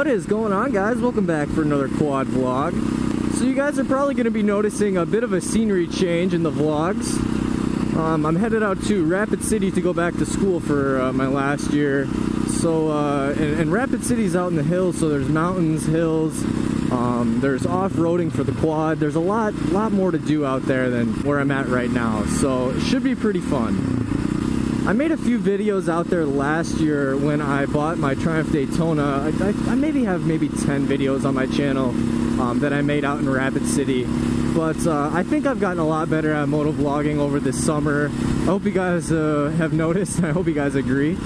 What is going on, guys? Welcome back for another quad vlog. So you guys are probably going to be noticing a bit of a scenery change in the vlogs. I'm headed out to Rapid City to go back to school for my last year. So and Rapid City's out in the hills, so there's mountains, hills, there's off-roading for the quad. There's a lot more to do out there than where I'm at right now, so it should be pretty fun. I made a few videos out there last year when I bought my Triumph Daytona. I maybe have 10 videos on my channel that I made out in Rapid City. But I think I've gotten a lot better at motovlogging over this summer. I hope you guys have noticed. I hope you guys agree.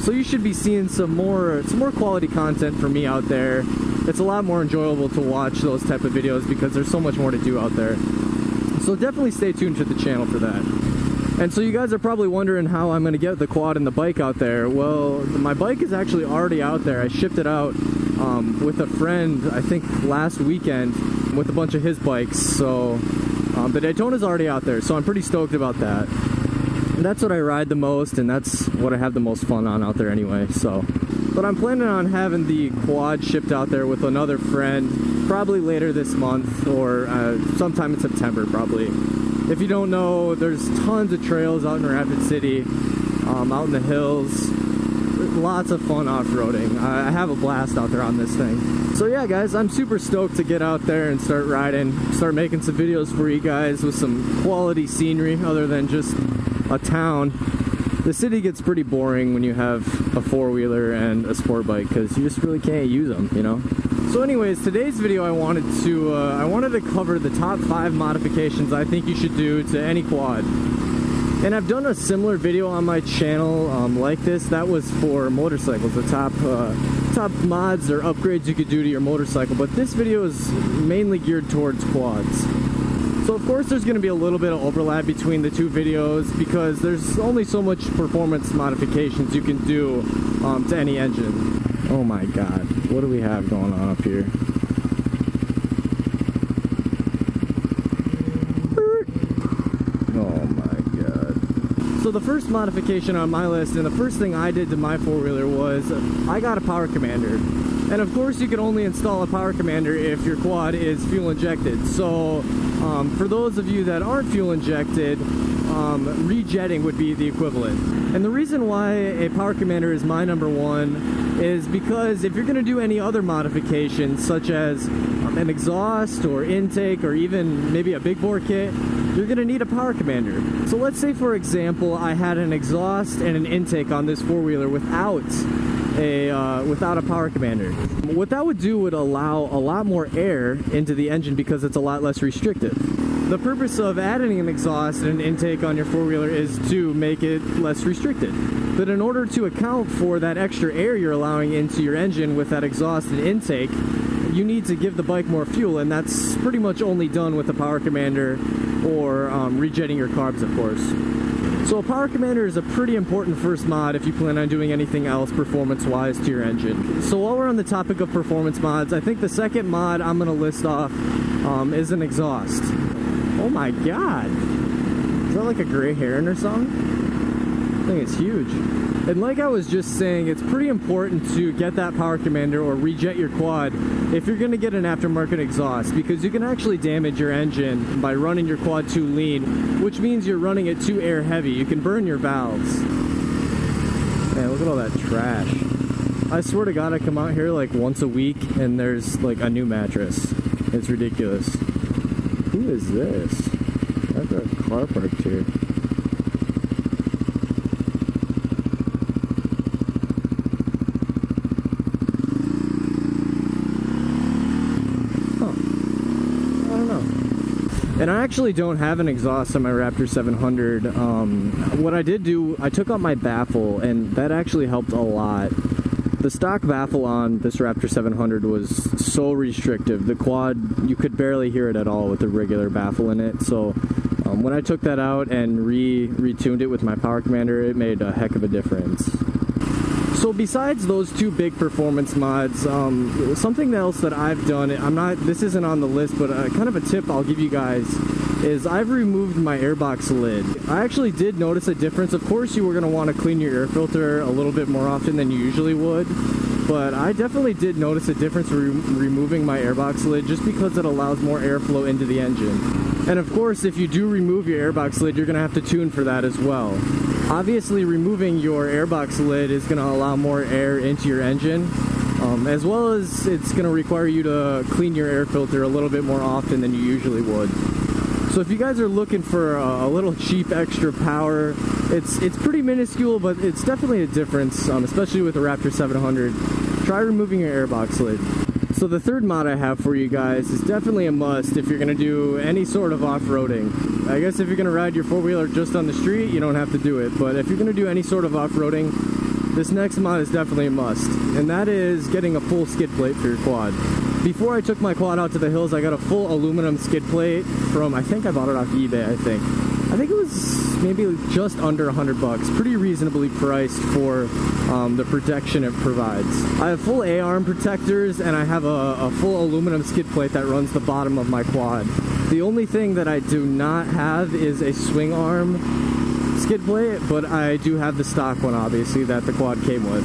So you should be seeing some more quality content from me out there. It's a lot more enjoyable to watch those type of videos because there's so much more to do out there. So definitely stay tuned to the channel for that. And so you guys are probably wondering how I'm going to get the quad and the bike out there. Well, my bike is actually already out there. I shipped it out with a friend, I think, last weekend with a bunch of his bikes. So the Daytona's already out there, so I'm pretty stoked about that. And that's what I ride the most, and that's what I have the most fun on out there anyway. So, but I'm planning on having the quad shipped out there with another friend probably later this month or sometime in September probably. If you don't know, there's tons of trails out in Rapid City, out in the hills, lots of fun off-roading. I have a blast out there on this thing. So yeah, guys, I'm super stoked to get out there and start riding, start making some videos for you guys with some quality scenery other than just a town. The city gets pretty boring when you have a four-wheeler and a sport bike because you just really can't use them, you know? So anyways, today's video I wanted to cover the top 5 modifications I think you should do to any quad. And I've done a similar video on my channel like this. That was for motorcycles, the top mods or upgrades you could do to your motorcycle. But this video is mainly geared towards quads. So of course there's going to be a little bit of overlap between the two videos because there's only so much performance modifications you can do to any engine. Oh my god, what do we have going on up here? Oh my god. So the first modification on my list and the first thing I did to my four-wheeler was I got a Power Commander. And of course you can only install a Power Commander if your quad is fuel injected. So for those of you that aren't fuel injected, rejetting would be the equivalent. And the reason why a Power Commander is my number one is because if you're going to do any other modifications such as an exhaust or intake or even maybe a big bore kit, you're going to need a Power Commander. So let's say, for example, I had an exhaust and an intake on this four-wheeler without a Power Commander. What that would do would allow a lot more air into the engine because it's a lot less restrictive. The purpose of adding an exhaust and an intake on your four-wheeler is to make it less restricted. But in order to account for that extra air you're allowing into your engine with that exhaust and intake, you need to give the bike more fuel, and that's pretty much only done with a Power Commander or rejetting your carbs, of course. So a Power Commander is a pretty important first mod if you plan on doing anything else performance-wise to your engine. So while we're on the topic of performance mods, I think the second mod I'm going to list off is an exhaust. Oh my god, is that like a gray heron or something? I think it's huge. And like I was just saying, it's pretty important to get that Power Commander or rejet your quad if you're going to get an aftermarket exhaust, because you can actually damage your engine by running your quad too lean, which means you're running it too air heavy. You can burn your valves. Man, look at all that trash. I swear to god, I come out here like once a week and there's like a new mattress. It's ridiculous. Who is this? I've got a car parked here. Huh. I don't know. And I actually don't have an exhaust on my Raptor 700. What I did do, I took out my baffle, and that actually helped a lot. The stock baffle on this Raptor 700 was so restrictive. The quad, you could barely hear it at all with the regular baffle in it. So when I took that out and retuned it with my Power Commander, it made a heck of a difference. So besides those two big performance mods, something else that I've done, this isn't on the list, but kind of a tip I'll give you guys is I've removed my airbox lid. I actually did notice a difference. Of course you were going to want to clean your air filter a little bit more often than you usually would, but I definitely did notice a difference removing my airbox lid, just because it allows more airflow into the engine. And of course, if you do remove your airbox lid, you're going to have to tune for that as well. Obviously, removing your airbox lid is going to allow more air into your engine, as well as it's going to require you to clean your air filter a little bit more often than you usually would. So if you guys are looking for a little cheap extra power, it's pretty minuscule, but it's definitely a difference, especially with the Raptor 700. Try removing your airbox lid. So the third mod I have for you guys is definitely a must if you're going to do any sort of off-roading. I guess if you're going to ride your four-wheeler just on the street, you don't have to do it, but if you're going to do any sort of off-roading, this next mod is definitely a must, and that is getting a full skid plate for your quad. Before I took my quad out to the hills, I got a full aluminum skid plate from, I think I bought it off eBay, I think it was maybe just under $100. Pretty reasonably priced for the protection it provides. I have full A-arm protectors, and I have a full aluminum skid plate that runs the bottom of my quad. The only thing that I do not have is a swing arm skid plate, but I do have the stock one, obviously, that the quad came with.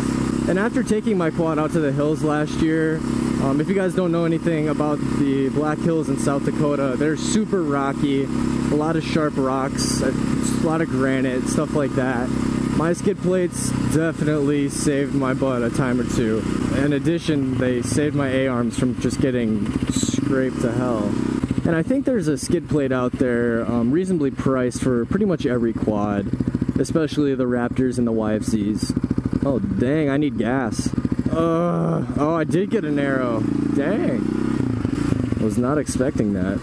And after taking my quad out to the hills last year, if you guys don't know anything about the Black Hills in South Dakota, they're super rocky, a lot of sharp rocks, a lot of granite, stuff like that. My skid plates definitely saved my butt a time or two. In addition, they saved my A-arms from just getting scraped to hell. And I think there's a skid plate out there reasonably priced for pretty much every quad, especially the Raptors and the YFZs. Oh, dang, I need gas. Oh, I did get an arrow. Dang. I was not expecting that.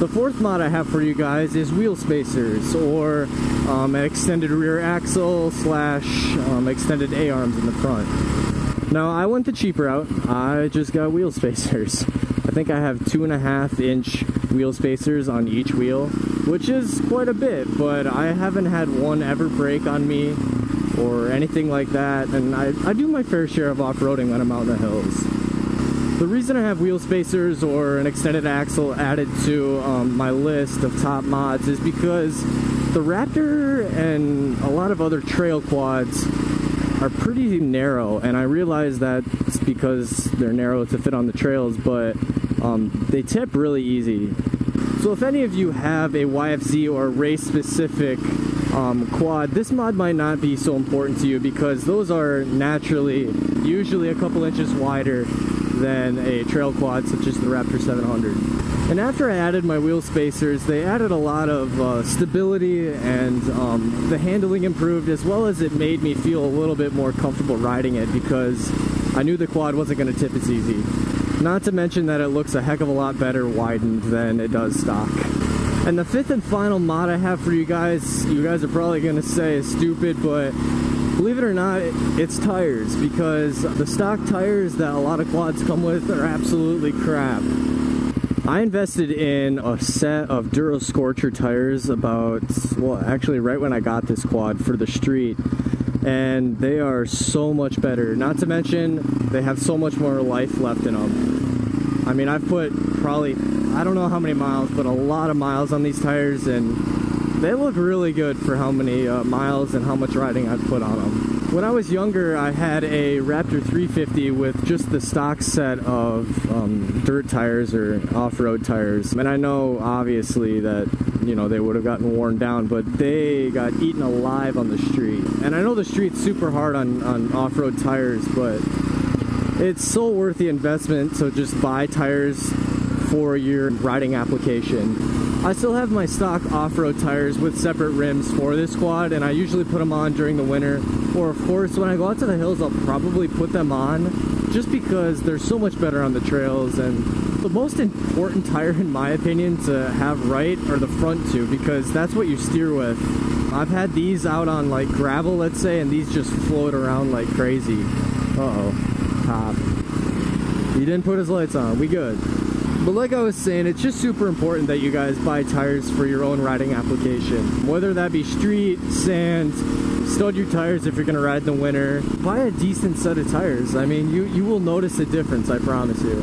The fourth mod I have for you guys is wheel spacers, or an extended rear axle slash extended A-arms in the front. Now, I went the cheap route. I just got wheel spacers. I think I have 2.5-inch wheel spacers on each wheel, which is quite a bit, but I haven't had one ever break on me or anything like that, and I do my fair share of off-roading when I'm out in the hills. The reason I have wheel spacers or an extended axle added to my list of top mods is because the Raptor and a lot of other trail quads are pretty narrow, and I realize that's because they're narrow to fit on the trails, but they tip really easy. So if any of you have a YFZ or race-specific quad, this mod might not be so important to you, because those are naturally usually a couple inches wider than a trail quad such as the Raptor 700. And after I added my wheel spacers, they added a lot of stability, and the handling improved, as well as it made me feel a little bit more comfortable riding it, because I knew the quad wasn't going to tip as easy. Not to mention that it looks a heck of a lot better widened than it does stock. And the fifth and final mod I have for you guys are probably going to say is stupid, but believe it or not, it's tires, because the stock tires that a lot of quads come with are absolutely crap. I invested in a set of Duro Scorcher tires about, well, actually right when I got this quad for the street, and they are so much better. Not to mention, they have so much more life left in them. I mean, I've put probably, I don't know how many miles, but a lot of miles on these tires, and they look really good for how many miles and how much riding I've put on them. When I was younger, I had a Raptor 350 with just the stock set of dirt tires or off-road tires. And I know, obviously, that, you know, they would have gotten worn down, but they got eaten alive on the street. And I know the street's super hard on off-road tires, but it's so worth the investment to just buy tires for your riding application. I still have my stock off-road tires with separate rims for this quad, and I usually put them on during the winter, or of course when I go out to the hills I'll probably put them on, just because they're so much better on the trails. And the most important tire, in my opinion, to have right are the front two, because that's what you steer with. I've had these out on like gravel, let's say, and these just float around like crazy. Uh-oh. Pop. He didn't put his lights on. We good. But like I was saying, it's just super important that you guys buy tires for your own riding application. Whether that be street, sand, stud your tires if you're gonna ride in the winter. Buy a decent set of tires. I mean, you will notice a difference, I promise you.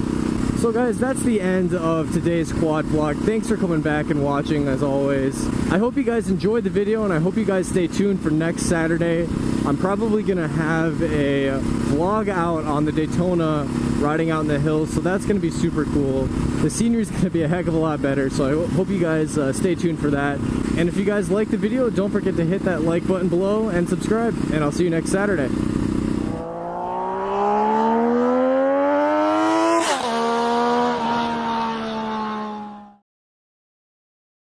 So guys, that's the end of today's quad vlog. Thanks for coming back and watching as always. I hope you guys enjoyed the video and I hope you guys stay tuned for next Saturday. I'm probably gonna have a vlog out on the Daytona riding out in the hills, so that's gonna be super cool. The scenery's gonna be a heck of a lot better, so I hope you guys stay tuned for that. And if you guys like the video, don't forget to hit that like button below and subscribe, and I'll see you next Saturday.